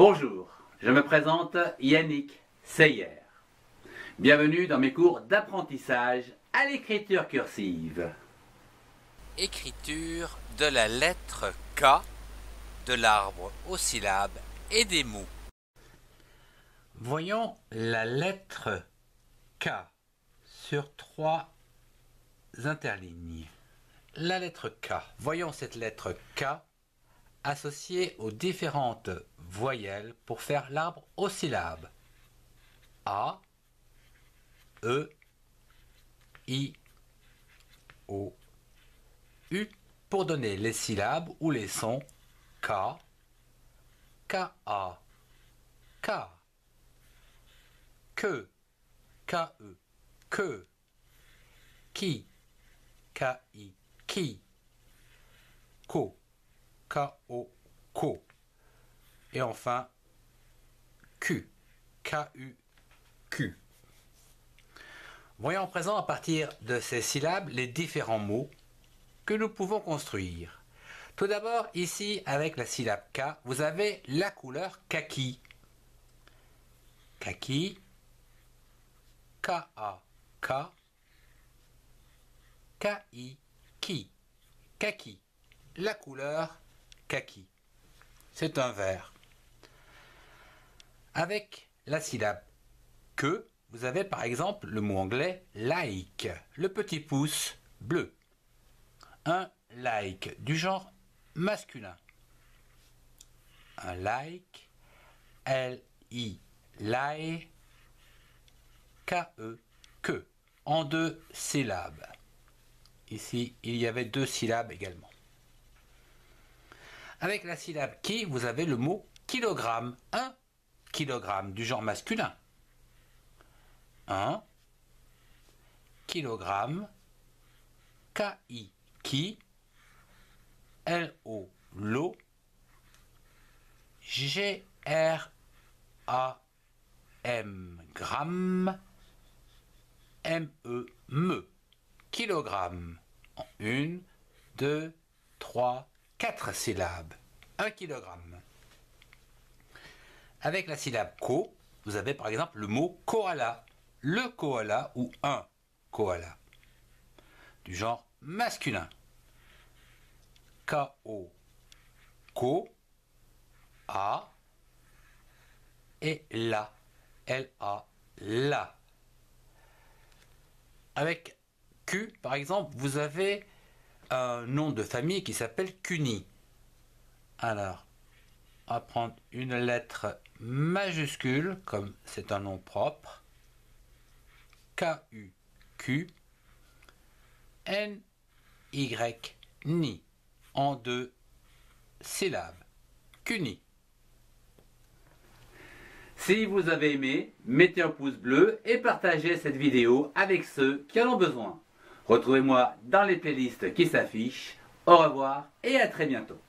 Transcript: Bonjour, je me présente Yannick Seyer. Bienvenue dans mes cours d'apprentissage à l'écriture cursive. Écriture de la lettre K, de l'arbre aux syllabes et des mots. Voyons la lettre K sur trois interlignes. La lettre K. Voyons cette lettre K associée aux différentes voyelles pour faire l'arbre aux syllabes. A, E, I, O, U pour donner les syllabes ou les sons K, K-A, K, que, K-E, que, qui, K-I, qui, ko, K-O, ko. Et enfin, Q, K-U, Q. Voyons en présent à partir de ces syllabes les différents mots que nous pouvons construire. Tout d'abord, ici, avec la syllabe K, vous avez la couleur kaki. Kaki, K-A-K, K-I, ki, kaki. La couleur kaki. C'est un vert. Avec la syllabe que, vous avez par exemple le mot anglais like, le petit pouce bleu. Un like du genre masculin. Un like, L-I, like, K-E, que, en deux syllabes. Ici, il y avait deux syllabes également. Avec la syllabe qui, vous avez le mot kilogramme. Un kilogramme du genre masculin. Un kilogramme, K-I, qui, L-O, l'eau, G-R-A-M, gramme, M-E, me, kilogramme. En une, deux, trois, quatre syllabes. Un kilogramme. Avec la syllabe ko, vous avez par exemple le mot koala. Le koala ou un koala. Du genre masculin. K-O, ko, a, et la. L-A, la. Avec Q, par exemple, vous avez un nom de famille qui s'appelle Cuny. Alors, on va prendre une lettre majuscule, comme c'est un nom propre. K-U-Q, N-Y, ni, en deux syllabes. Cuny. Si vous avez aimé, mettez un pouce bleu et partagez cette vidéo avec ceux qui en ont besoin. Retrouvez-moi dans les playlists qui s'affichent. Au revoir et à très bientôt.